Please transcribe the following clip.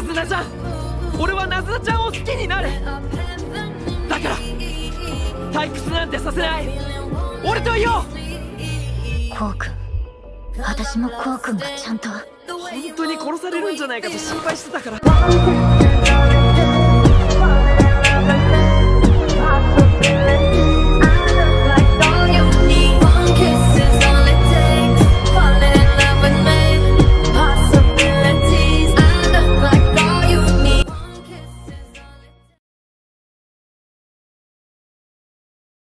ナズナちゃん、俺はナズナちゃんを好きになる。だから退屈なんてさせない。俺といよう。コウ君、私もコウ君がちゃんと本当に殺されるんじゃないかと心配してたから。